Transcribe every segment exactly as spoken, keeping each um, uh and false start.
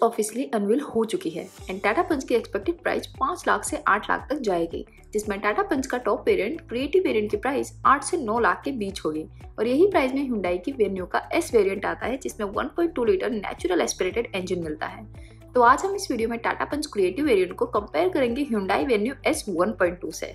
पंच officially unveil हो चुकी है एंड टाटा पंच की एक्सपेक्टेड प्राइस पाँच लाख से आठ लाख तक जाएगी, जिसमें टाटा पंच का टॉप वेरिएंट क्रिएटिव वेरिएंट की प्राइस आठ से नौ लाख के बीच होगी और यही प्राइस में Hyundai की वेन्यू का एस वेरिएंट आता है जिसमें one point two litre natural aspirated engine मिलता है। तो आज हम इस वीडियो में टाटा पंच क्रिएटिव वेरिएंट को कंपेयर करेंगे Hyundai Venue S one point two से।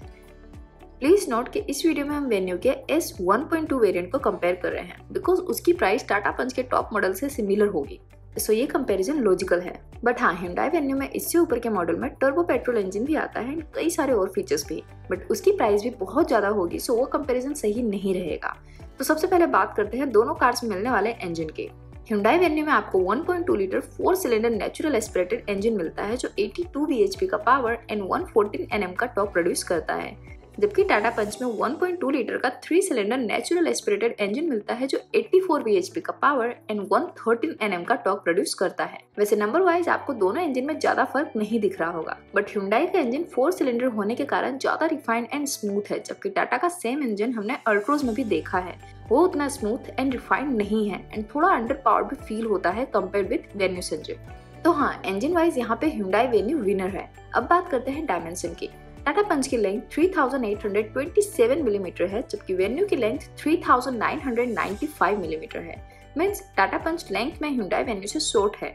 प्लीज नोट कि इस वीडियो में हम वेन्यू के S one point two variant को कंपेयर कर रहे हैं बिकॉज उसकी प्राइस टाटा पंच के टॉप मॉडल से सिमिलर होगी, सो so, ये कंपैरिजन लॉजिकल है। बट हाँ, Hyundai Venue में इससे ऊपर के मॉडल में टर्बो पेट्रोल इंजन भी आता है, कई सारे और फीचर्स भी, बट उसकी प्राइस भी बहुत ज़्यादा होगी, सो so वो कंपैरिजन सही नहीं रहेगा। तो सबसे पहले बात करते हैं दोनों कार्स में मिलने वाले इंजन के। Hyundai Venue में आपको one point two litre four cylinder natural aspirated engine मिलता है जो बयासी बीएचपी का power and one fourteen Nm का टॉर्क प्रोड्यूस करता है, जबकि टाटा पंच में वन पॉइंट टू लीटर का three cylinder natural aspirated engine मिलता है जो चौरासी बीएचपी का power and one thirteen Nm का टॉर्क प्रोड्यूस करता है। वैसे नंबर वाइज आपको दोनों इंजन में ज्यादा फर्क नहीं दिख रहा होगा, बट Hyundai का इंजन फोर सिलेंडर होने के कारण ज्यादा रिफाइंड एंड स्मूथ है, जबकि टाटा का सेम इंजन हमने Altroz में भी देखा है, वो उतना स्मूथ एंड रिफाइंड नहीं है एंड थोड़ा अंडर पावर्ड भी फील होता है कंपेयर विद Venue इंजन। तो हाँ, इंजन वाइज यहाँ पे Hyundai Venue विनर है। अब बात करते हैं डायमेंशन की। टाटा पंच की length three thousand eight hundred twenty seven millimetre है जबकि Venue की length three thousand nine hundred ninety five millimetre है। मींस टाटा पंच लेंथ में Hyundai Venue से शॉर्ट है,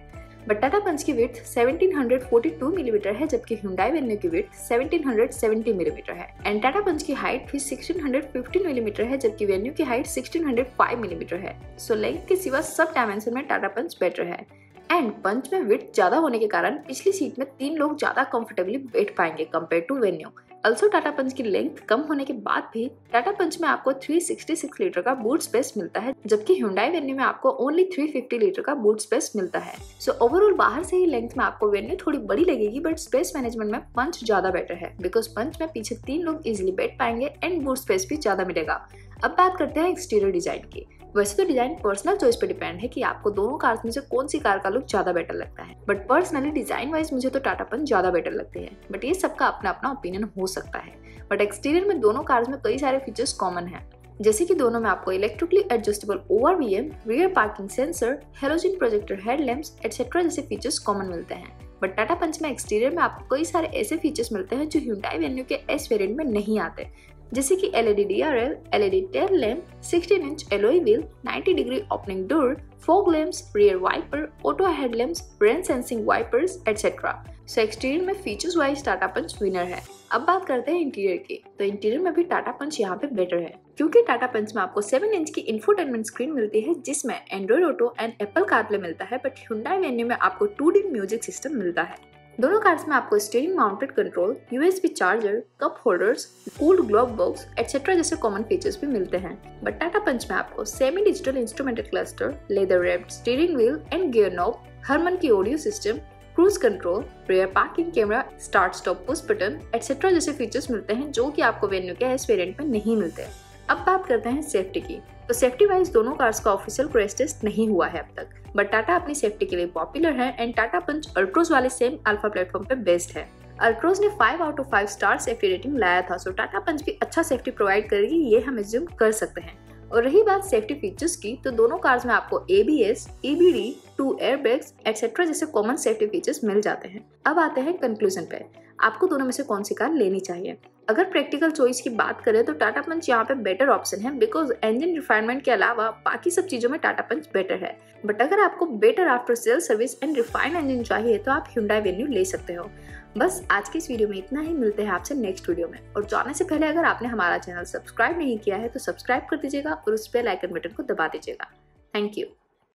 बट टाटा पंच की width seventeen hundred forty two millimetre है जबकि Hyundai Venue की width seventeen hundred seventy millimetre है एंड टाटा पंच की हाइट भी सिक्सटीन हंड्रेड फिफ्टीन मिलीमीटर है जबकि Venue की height sixteen hundred five millimetre है। सो लेंथ के सिवा सब डायमेंशन में टाटा पंच बेटर है एंड पंच में विड्थ ज्यादा होने के कारण पिछली सीट में तीन लोग ज्यादा कंफर्टेबली बैठ पाएंगे compare to Venue। Also Tata Punch की लेंथ कम होने के बाद भी टाटा पंच में आपको थ्री सिक्सटी सिक्स लीटर का बूट स्पेस मिलता है जबकि Hyundai Venue में आपको ओनली थ्री फिफ्टी लीटर का बूट स्पेस मिलता है। सो so, ओवरऑल बाहर से ही लेंथ में आपको Venue थोड़ी बड़ी लगेगी, बट स्पेस मैनेजमेंट में पंच ज्यादा बेटर है बिकॉज पंच में पीछे तीन लोग इजिली बैठ पाएंगे एंड बूट स्पेस भी ज्यादा मिलेगा। अब बात करते हैं एक्सटीरियर डिजाइन की। वैसे तो डिजाइन पर्सनल चॉइस पे डिपेंड है कि आपको दोनों कार्स में से कौन सी कार का लुक ज्यादा बेटर लगता है, बट पर्सनली डिजाइन वाइज मुझे तो टाटा पंच ज्यादा बेटर लगती है, बट ये सबका अपना अपना ओपिनियन हो सकता है। बट एक्सटीरियर में दोनों कार्स में कई सारे फीचर्स कॉमन हैं, जैसे कि दोनों में आपको electrically adjustable ORVM, rear parking sensor, halogen projector headlamps etcetera जैसे फीचर्स कॉमन मिलते हैं। बट टाटा पंच में एक्सटीरियर में आपको कई सारे ऐसे फीचर्स मिलते हैं जो Hyundai Venue के एस वेरिएंट में नहीं आते, जैसे कि LED DRL, LED tail lamp, sixteen inch alloy wheel, ninety degree opening door, fog lamps, rear wiper, auto head lamps, rain sensing wipers etcetera. So exterior में features wise Tata Punch winner है। अब बात करते हैं इंटीरियर की। तो interior में भी टाटा पंच यहाँ पे बेटर है क्योंकि टाटा पंच में आपको सेवन इंच की इंफोटेनमेंट स्क्रीन मिलती है जिसमें Android auto and Apple CarPlay मिलता है, बट Hyundai Venue में आपको टू डी म्यूजिक सिस्टम मिलता है। दोनों कार्स में आपको steering mounted control, USB charger, cup holders, cooled glove box etcetera जैसे कॉमन फीचर्स भी मिलते हैं, बट टाटा पंच में आपको semi digital instrumented cluster, leather wrapped steering wheel and gear knob, Harman की audio system, cruise control, rear parking camera, start stop push button etcetera जैसे features मिलते हैं जो कि आपको Venue के एस वेरिएंट में नहीं मिलते। अब बात करते हैं सेफ्टी की। तो सेफ्टी वाइज दोनों कार्स का ऑफिशियल क्रैश टेस्ट नहीं हुआ है अब तक, बट टाटा अपनी सेफ्टी के लिए पॉपुलर है एंड टाटा पंच Altroz वाले सेम अल्फा प्लेटफॉर्म पे बेस्ड है। Altroz ने five out of five star safety rating लाया था, सो टाटा पंच भी अच्छा सेफ्टी प्रोवाइड करेगी, ये हम एज्यूम कर सकते हैं। और रही बात सेफ्टी फीचर्स की, तो दोनों कार्स में आपको ABS, EBD, two airbags etcetera जैसे कॉमन सेफ्टी फीचर्स मिल जाते हैं। अब आते हैं कंक्लूजन पे, आपको दोनों में से कौन सी कार लेनी चाहिए। अगर प्रैक्टिकल चॉइस की बात करें तो टाटा पंच यहाँ पे बेटर ऑप्शन है बिकॉज इंजन रिफाइनमेंट के अलावा बाकी सब चीजों में टाटा पंच बेटर है, बट अगर आपको better after sale service and refined engine चाहिए तो आप Hyundai Venue ले सकते हो। बस आज के इस वीडियो में इतना ही, मिलते हैं आपसे नेक्स्ट वीडियो में। और जाने से पहले अगर आपने हमारा चैनल सब्सक्राइब नहीं किया है तो सब्सक्राइब कर दीजिएगा और उस बेल आइकन बटन को दबा दीजिएगा। Thank you.